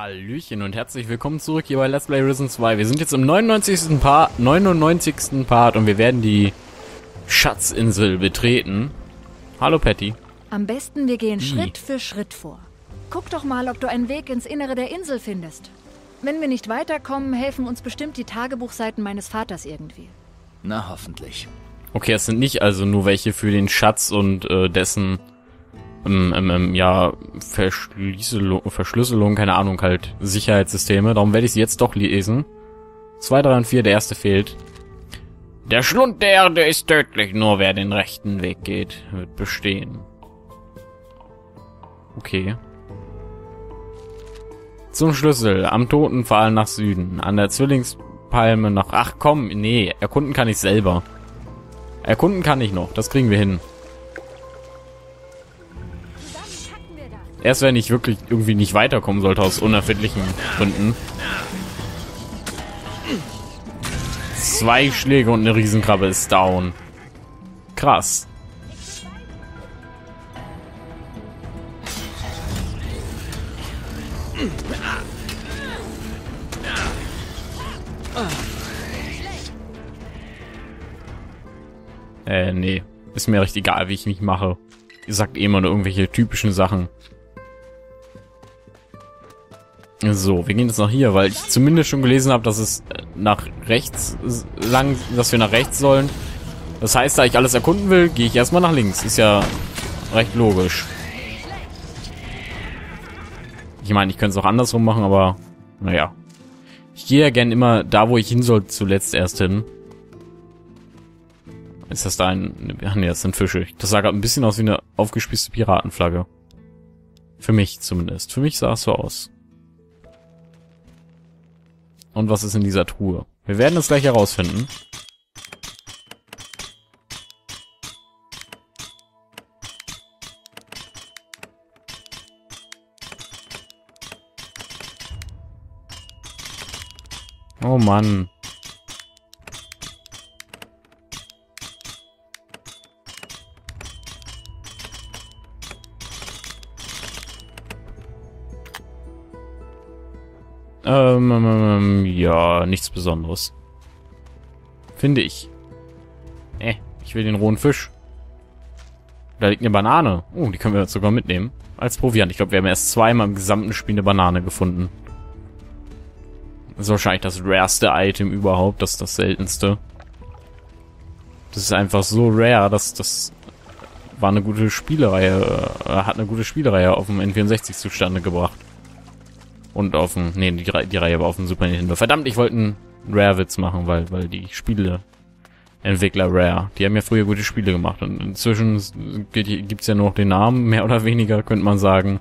Hallöchen und herzlich willkommen zurück hier bei Let's Play Risen 2. Wir sind jetzt im 99. Part und wir werden die Schatzinsel betreten. Hallo Patty. Am besten wir gehen Schritt für Schritt vor. Guck doch mal, ob du einen Weg ins Innere der Insel findest. Wenn wir nicht weiterkommen, helfen uns bestimmt die Tagebuchseiten meines Vaters irgendwie. Na, hoffentlich. Okay, es sind nicht also nur welche für den Schatz und dessen... ja, Verschlüsselung, keine Ahnung, halt Sicherheitssysteme. Darum werde ich sie jetzt doch lesen. 2, 3 und 4, der erste fehlt. Der Schlund der Erde ist tödlich, nur wer den rechten Weg geht, wird bestehen. Okay. Zum Schlüssel, am Totenpfahl nach Süden, an der Zwillingspalme nach... Ach komm, nee, erkunden kann ich selber. Erkunden kann ich noch, das kriegen wir hin. Erst wenn ich wirklich irgendwie nicht weiterkommen sollte, aus unerfindlichen Gründen. 2 Schläge und eine Riesenkrabbe ist down. Krass. Nee. Ist mir recht egal, wie ich mich mache. Ihr sagt eh immer nur irgendwelche typischen Sachen. So, wir gehen jetzt nach hier, weil ich zumindest schon gelesen habe, dass es nach rechts lang, dass wir nach rechts sollen. Das heißt, da ich alles erkunden will, gehe ich erstmal nach links. Ist ja recht logisch. Ich meine, ich könnte es auch andersrum machen, aber naja. Ich gehe ja gern immer da, wo ich hin soll, zuletzt erst hin. Ist das da ein... Ach nee, das sind Fische. Das sah gerade ein bisschen aus wie eine aufgespießte Piratenflagge. Für mich zumindest. Für mich sah es so aus. Und was ist in dieser Truhe? Wir werden es gleich herausfinden. Oh Mann. Ja, nichts Besonderes. Finde ich. Ich will den rohen Fisch. Da liegt eine Banane. Oh, die können wir jetzt sogar mitnehmen. Als Proviant. Ich glaube, wir haben erst zweimal im gesamten Spiel eine Banane gefunden. Das ist wahrscheinlich das rareste Item überhaupt. Das ist das seltenste. Das ist einfach so rare, dass das... war eine gute Spielereihe... hat eine gute Spielereihe auf dem N64 zustande gebracht. Und auf dem... Nee, die Reihe war auf dem Super Nintendo. Verdammt, ich wollte einen Rare-Witz machen, weil die Spieleentwickler Rare, die haben ja früher gute Spiele gemacht. Und inzwischen gibt's ja nur noch den Namen, mehr oder weniger, könnte man sagen.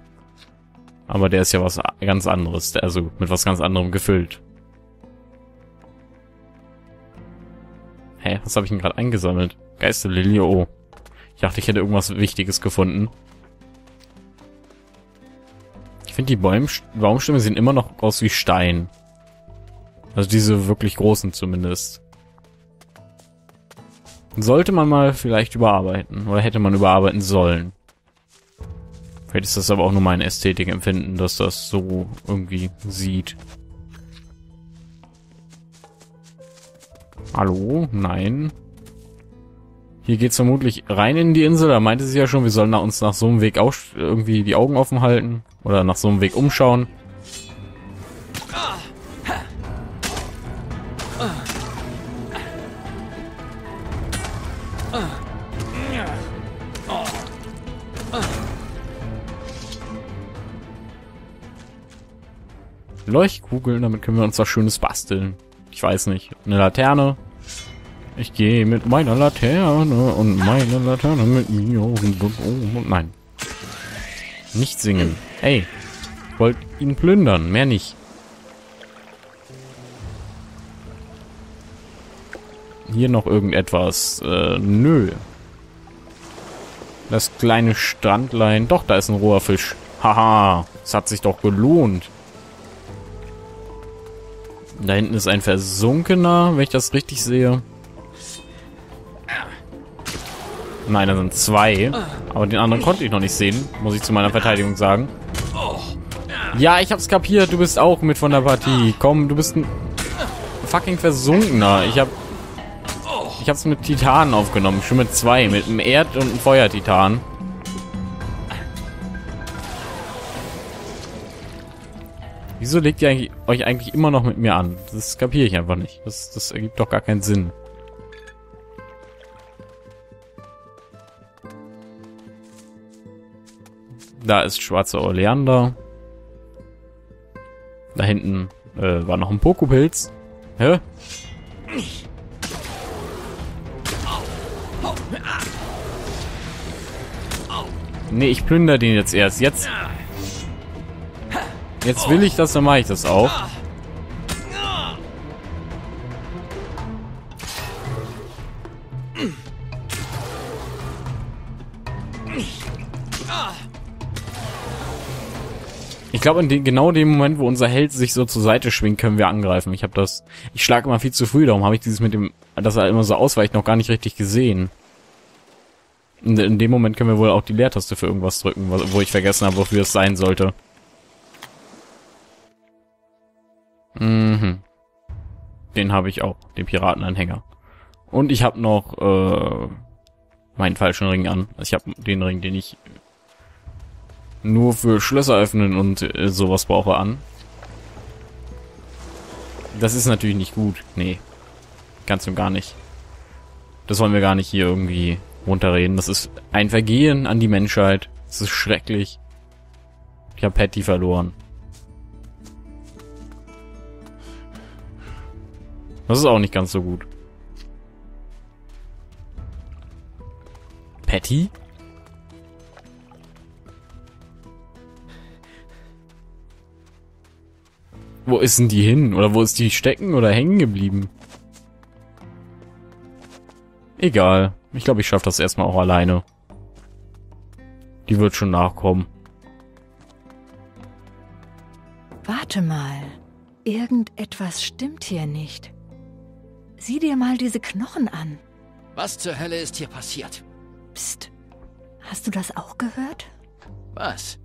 Aber der ist ja was ganz anderes, also mit was ganz anderem gefüllt. Hä, was habe ich denn gerade eingesammelt? Geisterlilie, oh. Ich dachte, ich hätte irgendwas Wichtiges gefunden. Ich finde, die Baumstämme sehen immer noch aus wie Stein. Also diese wirklich großen zumindest. Sollte man mal vielleicht überarbeiten. Oder hätte man überarbeiten sollen. Vielleicht ist das aber auch nur mein Ästhetikempfinden, dass das so irgendwie sieht. Hallo? Nein. Hier geht's vermutlich rein in die Insel. Da meinte sie ja schon, wir sollen uns nach so einem Weg auch irgendwie die Augen offen halten. Oder nach so einem Weg umschauen. Leuchtkugeln, damit können wir uns was Schönes basteln. Ich weiß nicht. Eine Laterne. Ich gehe mit meiner Laterne und meine Laterne mit mir. Nein. Nicht singen. Ey, ich wollte ihn plündern, mehr nicht. Hier noch irgendetwas. Nö. Das kleine Strandlein. Doch, da ist ein roher Fisch. Haha, es hat sich doch gelohnt. Da hinten ist ein versunkener, wenn ich das richtig sehe. Nein, da sind 2. Aber den anderen konnte ich noch nicht sehen, muss ich zu meiner Verteidigung sagen. Ja, ich hab's kapiert. Du bist auch mit von der Partie. Komm, du bist ein fucking Versunkener. Ich hab's mit Titanen aufgenommen. Schon mit zwei. Mit einem Erd- und einem Feuertitan. Wieso legt ihr euch eigentlich immer noch mit mir an? Das kapiere ich einfach nicht. Das ergibt doch gar keinen Sinn. Da ist schwarzer Oleander. Da hinten war noch ein Pokopilz. Hä? Nee, ich plündere den jetzt erst. Jetzt will ich das, dann mache ich das auch. Ich glaube, in genau dem Moment, wo unser Held sich so zur Seite schwingt, können wir angreifen. Ich schlage immer viel zu früh, darum habe ich dieses mit dem, dass er immer so ausweicht, noch gar nicht richtig gesehen. In dem Moment können wir wohl auch die Leertaste für irgendwas drücken, wo ich vergessen habe, wofür es sein sollte. Mhm. Den habe ich auch, den Piratenanhänger. Und ich habe noch meinen falschen Ring an. Also ich habe den Ring, den ich nur für Schlösser öffnen und sowas brauche an. Das ist natürlich nicht gut. Nee, ganz und gar nicht. Das wollen wir gar nicht hier irgendwie runterreden. Das ist ein Vergehen an die Menschheit. Das ist schrecklich. Ich habe Patty verloren. Das ist auch nicht ganz so gut. Patty? Wo ist denn die hin? Oder wo ist die stecken oder hängen geblieben? Egal. Ich glaube, ich schaffe das erstmal auch alleine. Die wird schon nachkommen. Warte mal. Irgendetwas stimmt hier nicht. Sieh dir mal diese Knochen an. Was zur Hölle ist hier passiert? Psst. Hast du das auch gehört? Was?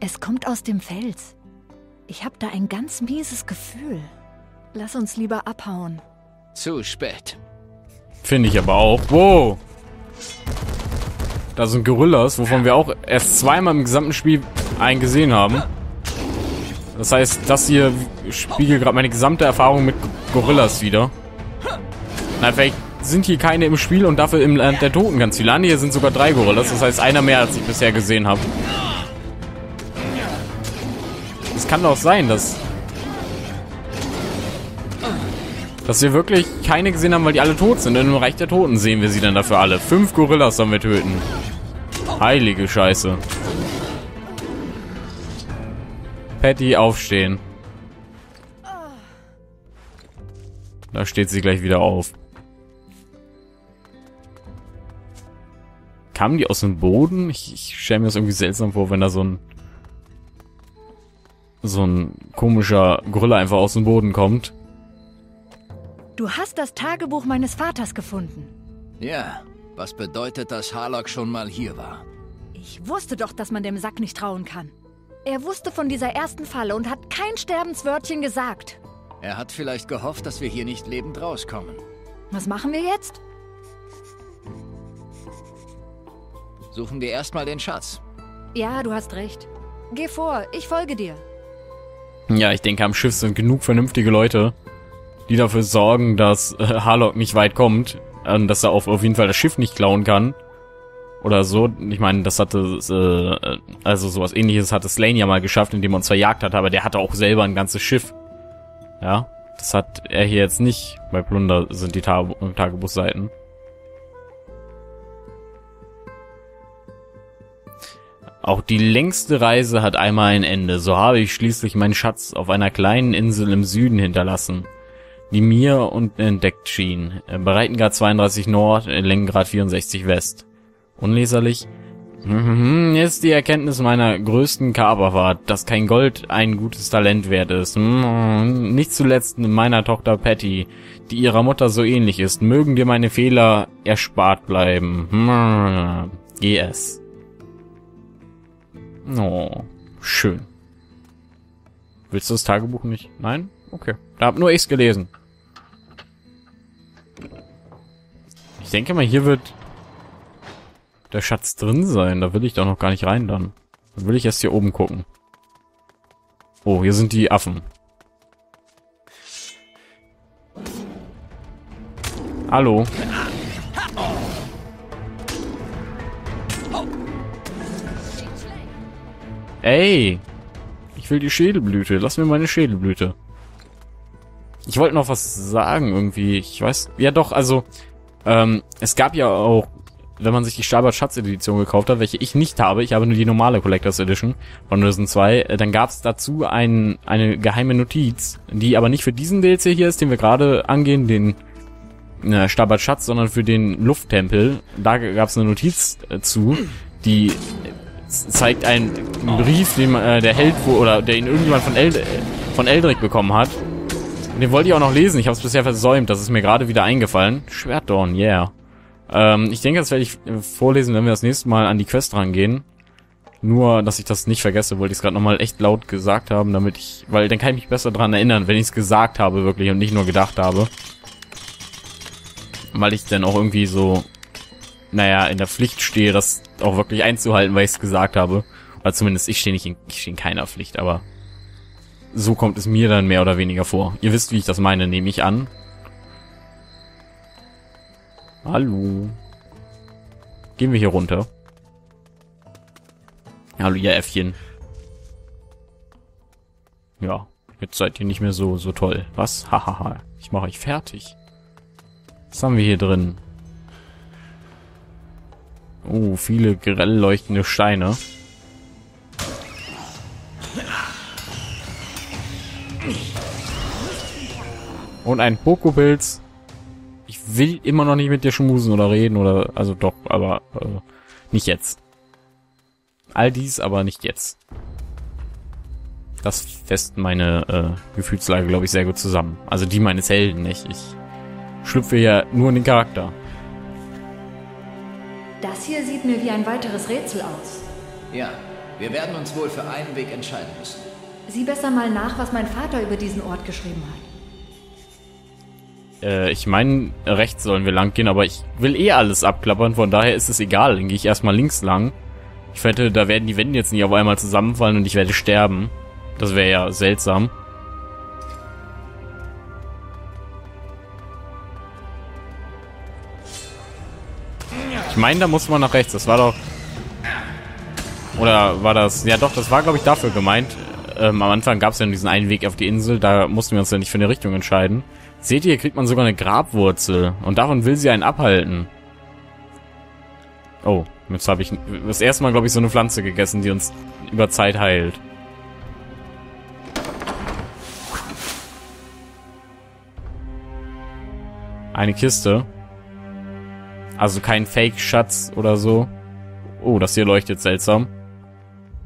Es kommt aus dem Fels. Ich habe da ein ganz mieses Gefühl. Lass uns lieber abhauen. Zu spät. Finde ich aber auch. Wow. Da sind Gorillas, wovon wir auch erst zweimal im gesamten Spiel einen gesehen haben. Das heißt, das hier spiegelt gerade meine gesamte Erfahrung mit Gorillas wieder. Na, vielleicht sind hier keine im Spiel und dafür im Land der Toten ganz viele. Hier sind sogar 3 Gorillas, das heißt einer mehr, als ich bisher gesehen habe. Es kann doch sein, dass wir wirklich keine gesehen haben, weil die alle tot sind. Denn im Reich der Toten sehen wir sie dann dafür alle. 5 Gorillas sollen wir töten. Heilige Scheiße. Patty, aufstehen. Da steht sie gleich wieder auf. Kamen die aus dem Boden? Ich stelle mir das irgendwie seltsam vor, wenn da so ein komischer Gorilla einfach aus dem Boden kommt. Du hast das Tagebuch meines Vaters gefunden. Ja, was bedeutet, dass Harlock schon mal hier war? Ich wusste doch, dass man dem Sack nicht trauen kann. Er wusste von dieser ersten Falle und hat kein Sterbenswörtchen gesagt. Er hat vielleicht gehofft, dass wir hier nicht lebend rauskommen. Was machen wir jetzt? Suchen wir erstmal den Schatz. Ja, du hast recht. Geh vor, ich folge dir. Ja, ich denke, am Schiff sind genug vernünftige Leute, die dafür sorgen, dass Harlock nicht weit kommt. Dass er auf jeden Fall das Schiff nicht klauen kann. Oder so. Ich meine, das hatte... also sowas Ähnliches hatte Slane ja mal geschafft, indem er uns verjagt hat. Aber der hatte auch selber ein ganzes Schiff. Ja, das hat er hier jetzt nicht. Bei Plunder sind die Tagebuchseiten. Auch die längste Reise hat einmal ein Ende. So habe ich schließlich meinen Schatz auf einer kleinen Insel im Süden hinterlassen, die mir unentdeckt schien. Breitengrad 32 Nord, Längengrad 64 West. Unleserlich. Ist die Erkenntnis meiner größten Kaperfahrt, dass kein Gold ein gutes Talent wert ist. Nicht zuletzt meiner Tochter Patty, die ihrer Mutter so ähnlich ist. Mögen dir meine Fehler erspart bleiben. GS. Oh, schön. Willst du das Tagebuch nicht? Nein? Okay. Da hab nur ich's gelesen. Ich denke mal, hier wird der Schatz drin sein. Da will ich doch noch gar nicht rein dann. Dann will ich erst hier oben gucken. Oh, hier sind die Affen. Hallo. Ey! Ich will die Schädelblüte. Lass mir meine Schädelblüte. Ich wollte noch was sagen irgendwie. Ich weiß... Ja doch, also... es gab ja auch... Wenn man sich die Starbart Schatz Edition gekauft hat, welche ich nicht habe, ich habe nur die normale Collectors Edition von Risen 2, dann gab es dazu eine geheime Notiz, die aber nicht für diesen DLC hier ist, den wir gerade angehen, den Starbart Schatz, sondern für den Lufttempel. Da gab es eine Notiz zu, die zeigt einen Brief, den der Held oder der ihn irgendjemand von Eldrick bekommen hat. Und den wollte ich auch noch lesen, ich habe es bisher versäumt, das ist mir gerade wieder eingefallen. Schwertdorn, yeah. Ich denke, das werde ich vorlesen, wenn wir das nächste Mal an die Quest rangehen. Nur, dass ich das nicht vergesse, wollte ich es gerade nochmal echt laut gesagt haben, damit ich... Weil dann kann ich mich besser dran erinnern, wenn ich es gesagt habe wirklich und nicht nur gedacht habe. Weil ich dann auch irgendwie so, naja, in der Pflicht stehe, das auch wirklich einzuhalten, weil ich es gesagt habe. Oder zumindest ich stehe nicht in, ich stehe in keiner Pflicht, aber so kommt es mir dann mehr oder weniger vor. Ihr wisst, wie ich das meine, nehme ich an. Hallo. Gehen wir hier runter. Hallo, ihr Äffchen. Ja, jetzt seid ihr nicht mehr so toll. Was? Hahaha. Ich mache euch fertig. Was haben wir hier drin? Oh, viele grell leuchtende Steine. Und ein Pokopilz. Ich will immer noch nicht mit dir schmusen oder reden oder... Also doch, aber... nicht jetzt. All dies, aber nicht jetzt. Das fest meine Gefühlslage, glaube ich, sehr gut zusammen. Also die meines Helden, nicht? Ich schlüpfe ja nur in den Charakter. Das hier sieht mir wie ein weiteres Rätsel aus. Ja, wir werden uns wohl für einen Weg entscheiden müssen. Sieh besser mal nach, was mein Vater über diesen Ort geschrieben hat. Ich meine, rechts sollen wir lang gehen, aber ich will eh alles abklappern, von daher ist es egal. Dann gehe ich erstmal links lang. Ich wette, da werden die Wände jetzt nicht auf einmal zusammenfallen und ich werde sterben. Das wäre ja seltsam. Ich meine, da muss man nach rechts. Das war doch... Oder war das... Ja doch, das war, glaube ich, dafür gemeint. Am Anfang gab es ja nur diesen einen Weg auf die Insel, da mussten wir uns ja nicht für eine Richtung entscheiden. Seht ihr, hier kriegt man sogar eine Grabwurzel. Und davon will sie einen abhalten. Oh, jetzt habe ich das erste Mal, glaube ich, so eine Pflanze gegessen, die uns über Zeit heilt. Eine Kiste. Also kein Fake-Schatz oder so. Oh, das hier leuchtet seltsam.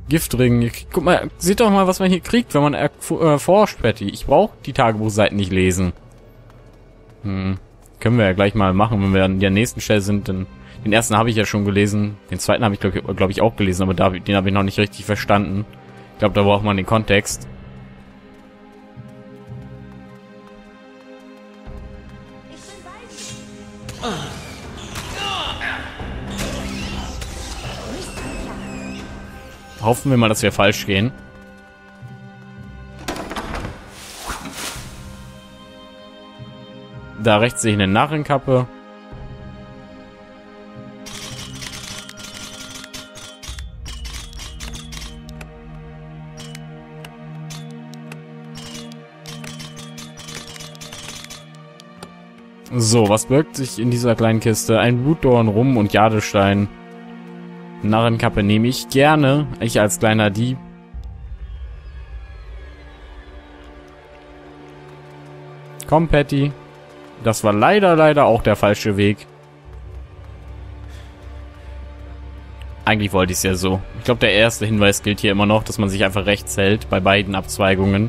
Giftring. Guck mal, seht doch mal, was man hier kriegt, wenn man erforscht, Patty. Ich brauche die Tagebuchseiten nicht lesen. Können wir ja gleich mal machen, wenn wir an der nächsten Stelle sind. Denn den ersten habe ich ja schon gelesen. Den zweiten habe ich, glaube ich, auch gelesen, aber den habe ich noch nicht richtig verstanden. Ich glaube, da braucht man den Kontext. Hoffen wir mal, dass wir falsch gehen. Da rechts sehe ich eine Narrenkappe. So, was birgt sich in dieser kleinen Kiste? Ein Blutdorn, Rum und Jadestein. Narrenkappe nehme ich gerne. Ich als kleiner Dieb. Komm, Patty. Das war leider auch der falsche Weg. Eigentlich wollte ich es ja so. Ich glaube, der erste Hinweis gilt hier immer noch, dass man sich einfach rechts hält bei beiden Abzweigungen.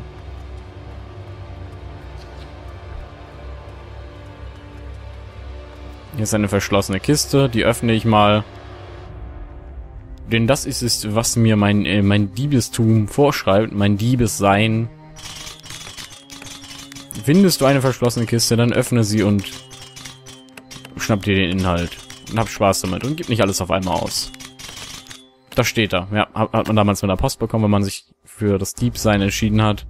Hier ist eine verschlossene Kiste, die öffne ich mal. Denn das ist es, was mir mein Diebestum vorschreibt, mein Diebessein. Findest du eine verschlossene Kiste, dann öffne sie und schnapp dir den Inhalt. Und hab Spaß damit und gib nicht alles auf einmal aus. Das steht da. Ja, hat man damals mit der Post bekommen, wenn man sich für das Diebsein entschieden hat.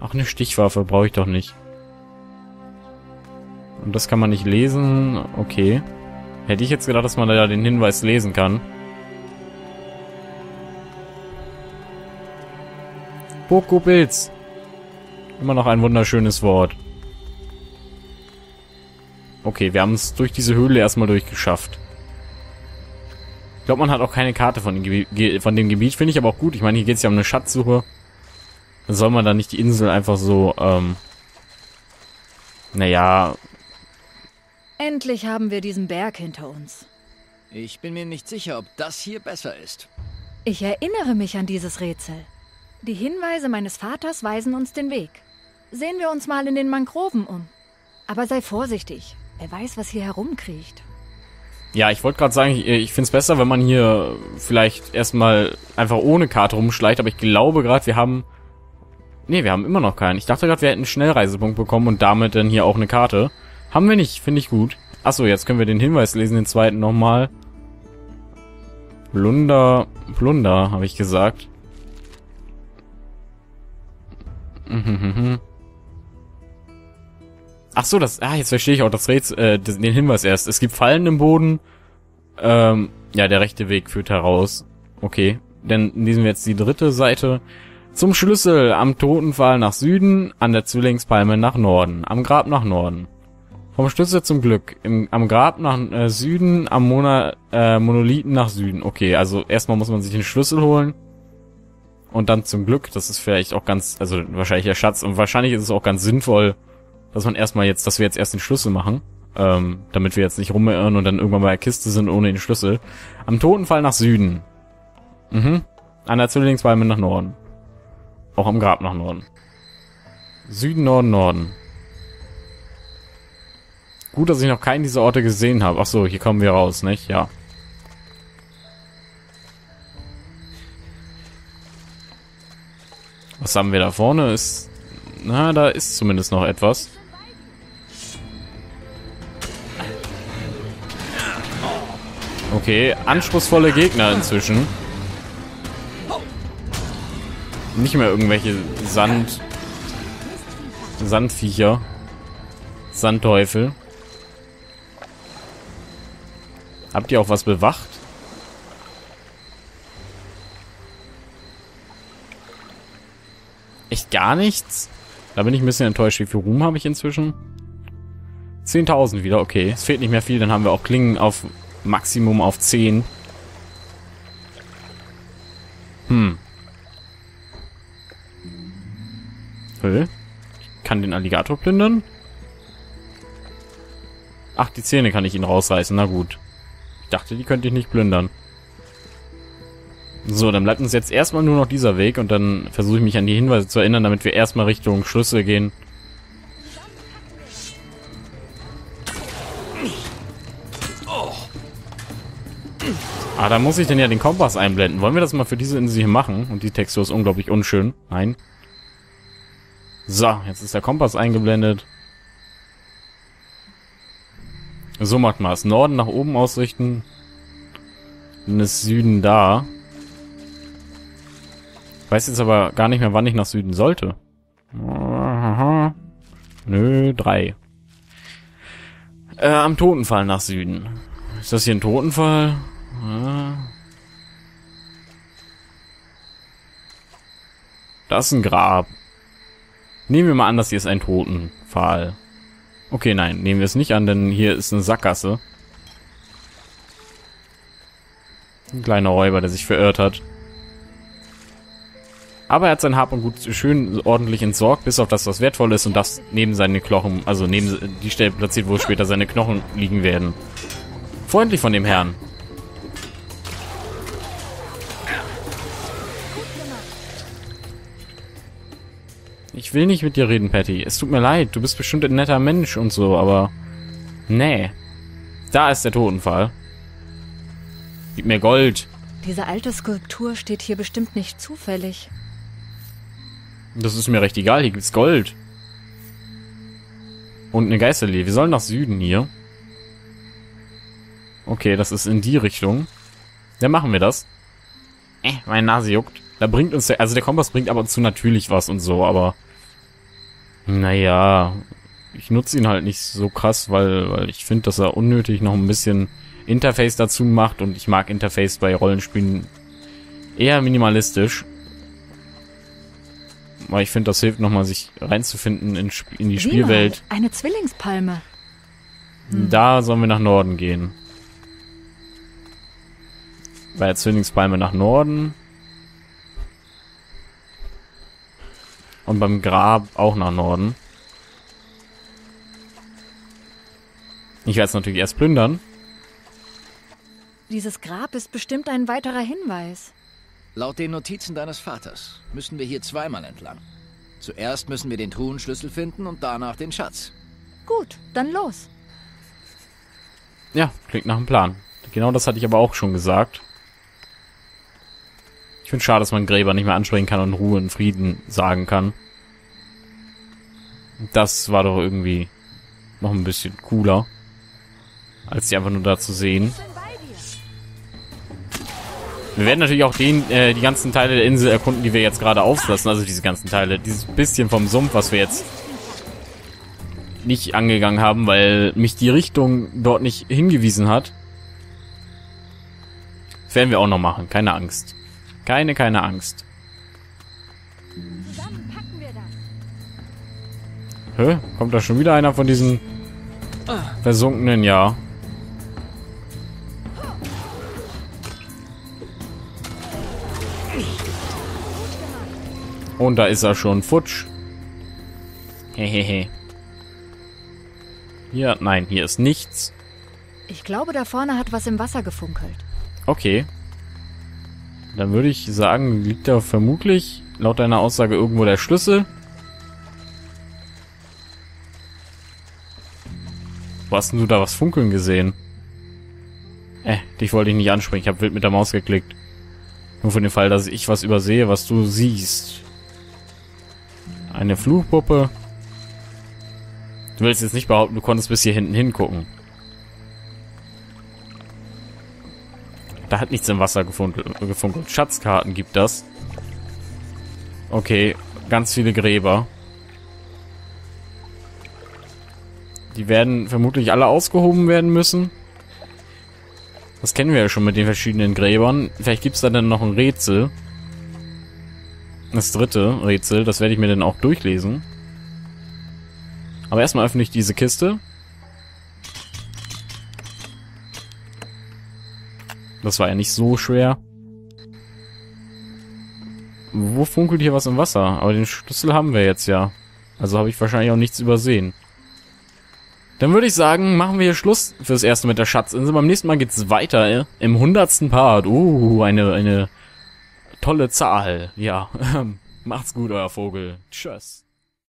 Auch eine Stichwaffe brauche ich doch nicht. Und das kann man nicht lesen. Okay. Hätte ich jetzt gedacht, dass man da den Hinweis lesen kann. Pokopilz. Immer noch ein wunderschönes Wort. Okay, wir haben es durch diese Höhle erstmal durchgeschafft. Ich glaube, man hat auch keine Karte von dem Gebiet. Finde ich aber auch gut. Ich meine, hier geht es ja um eine Schatzsuche. Dann soll man da nicht die Insel einfach so, naja... Endlich haben wir diesen Berg hinter uns. Ich bin mir nicht sicher, ob das hier besser ist. Ich erinnere mich an dieses Rätsel. Die Hinweise meines Vaters weisen uns den Weg. Sehen wir uns mal in den Mangroven um. Aber sei vorsichtig. Wer weiß, was hier herumkriecht. Ja, ich wollte gerade sagen, ich finde es besser, wenn man hier vielleicht erstmal einfach ohne Karte rumschleicht. Aber ich glaube gerade, wir haben... Ne, wir haben immer noch keinen. Ich dachte gerade, wir hätten einen Schnellreisepunkt bekommen und damit dann hier auch eine Karte. Haben wir nicht, finde ich gut. Achso, jetzt können wir den Hinweis lesen, den zweiten nochmal. Plunder, Plunder, habe ich gesagt. Achso, das... Ah, jetzt verstehe ich auch das Rätsel, den Hinweis erst. Es gibt Fallen im Boden. Ja, der rechte Weg führt heraus. Okay, dann lesen wir jetzt die dritte Seite. Zum Schlüssel, am Totenpfahl nach Süden, an der Zwillingspalme nach Norden, am Grab nach Norden. Vom Schlüssel zum Glück, am Grab nach Süden, am Monolithen nach Süden. Okay, also erstmal muss man sich den Schlüssel holen und dann zum Glück. Das ist vielleicht auch ganz, also wahrscheinlich der Schatz und wahrscheinlich ist es auch ganz sinnvoll, dass man erstmal jetzt, dass wir jetzt erst den Schlüssel machen, damit wir jetzt nicht rumirren und dann irgendwann bei der Kiste sind ohne den Schlüssel. Am Totenpfahl nach Süden, an der Zwillingspalme nach Norden. Auch am Grab nach Norden. Süden, Norden, Norden. Gut, dass ich noch keinen dieser Orte gesehen habe. Achso, hier kommen wir raus, nicht? Ja. Was haben wir da vorne? Ist... Na, da ist zumindest noch etwas. Okay, anspruchsvolle Gegner inzwischen. Nicht mehr irgendwelche Sandviecher. Sandteufel. Habt ihr auch was bewacht? Echt gar nichts? Da bin ich ein bisschen enttäuscht. Wie viel Ruhm habe ich inzwischen? 10.000 wieder, okay. Es fehlt nicht mehr viel, dann haben wir auch Klingen auf Maximum auf 10. Ich kann den Alligator plündern. Ach, die Zähne kann ich ihn rausreißen. Na gut. Ich dachte, die könnte ich nicht plündern. So, dann bleibt uns jetzt erstmal nur noch dieser Weg und dann versuche ich mich an die Hinweise zu erinnern, damit wir erstmal Richtung Schlüssel gehen. Ah, da muss ich denn ja den Kompass einblenden. Wollen wir das mal für diese Insel hier machen? Und die Textur ist unglaublich unschön. Nein. So, jetzt ist der Kompass eingeblendet. So macht man es. Norden nach oben ausrichten. Dann ist Süden da. Ich weiß jetzt aber gar nicht mehr, wann ich nach Süden sollte. Nö, 3. Am Totenfall nach Süden. Ist das hier ein Totenfall? Das ist ein Grab. Nehmen wir mal an, dass hier ist ein Totenpfahl. Okay, nein, nehmen wir es nicht an, denn hier ist eine Sackgasse. Ein kleiner Räuber, der sich verirrt hat. Aber er hat sein Hab und Gut schön ordentlich entsorgt, bis auf das, was wertvoll ist, und das neben seine Knochen, also neben die Stelle platziert, wo später seine Knochen liegen werden. Freundlich von dem Herrn. Ich will nicht mit dir reden, Patty. Es tut mir leid. Du bist bestimmt ein netter Mensch und so, aber... Nee. Da ist der Totenfall. Gib mir Gold. Diese alte Skulptur steht hier bestimmt nicht zufällig. Das ist mir recht egal. Hier gibt's Gold. Und eine Geisterlee. Wir sollen nach Süden hier. Okay, das ist in die Richtung. Dann machen wir das. Meine Nase juckt. Da bringt uns der... Also der Kompass bringt aber zu natürlich was und so, aber... Naja... Ich nutze ihn halt nicht so krass, weil ich finde, dass er unnötig noch ein bisschen Interface dazu macht. Und ich mag Interface bei Rollenspielen eher minimalistisch. Weil ich finde, das hilft nochmal, sich reinzufinden in die Spielwelt. Eine Zwillingspalme. Hm. Da sollen wir nach Norden gehen. Bei der Zwillingspalme nach Norden. Und beim Grab auch nach Norden. Ich werde es natürlich erst plündern. Dieses Grab ist bestimmt ein weiterer Hinweis. Laut den Notizen deines Vaters müssen wir hier zweimal entlang. Zuerst müssen wir den Truhenschlüssel finden und danach den Schatz. Gut, dann los. Ja, klingt nach einem Plan. Genau das hatte ich aber auch schon gesagt. Ich finde es schade, dass man Gräber nicht mehr ansprechen kann und Ruhe und Frieden sagen kann. Das war doch irgendwie noch ein bisschen cooler, als die einfach nur da zu sehen. Wir werden natürlich auch die ganzen Teile der Insel erkunden, die wir jetzt gerade auslassen. Also diese ganzen Teile, dieses bisschen vom Sumpf, was wir jetzt nicht angegangen haben, weil mich die Richtung dort nicht hingewiesen hat. Das werden wir auch noch machen, keine Angst. Keine Angst. Hä? Kommt da schon wieder einer von diesen versunkenen, ja. Und da ist er schon. Futsch. Hehehe. Hier, nein, hier ist nichts. Ich glaube, da vorne hat was im Wasser gefunkelt. Okay. Dann würde ich sagen, liegt da vermutlich laut deiner Aussage irgendwo der Schlüssel. Wo hast denn du da was funkeln gesehen? Dich wollte ich nicht ansprechen. Ich habe wild mit der Maus geklickt. Nur für den Fall, dass ich was übersehe, was du siehst. Eine Fluchpuppe. Du willst jetzt nicht behaupten, du konntest bis hier hinten hingucken. Da hat nichts im Wasser gefunkelt. Schatzkarten gibt das. Okay, ganz viele Gräber. Die werden vermutlich alle ausgehoben werden müssen. Das kennen wir ja schon mit den verschiedenen Gräbern. Vielleicht gibt es da dann noch ein Rätsel. Das dritte Rätsel, das werde ich mir dann auch durchlesen. Aber erstmal öffne ich diese Kiste. Das war ja nicht so schwer. Wo funkelt hier was im Wasser? Aber den Schlüssel haben wir jetzt ja. Also habe ich wahrscheinlich auch nichts übersehen. Dann würde ich sagen, machen wir hier Schluss fürs Erste mit der Schatzinsel. Beim nächsten Mal geht's weiter im 100. Part. Eine tolle Zahl. Ja, macht's gut, euer Vogel. Tschüss.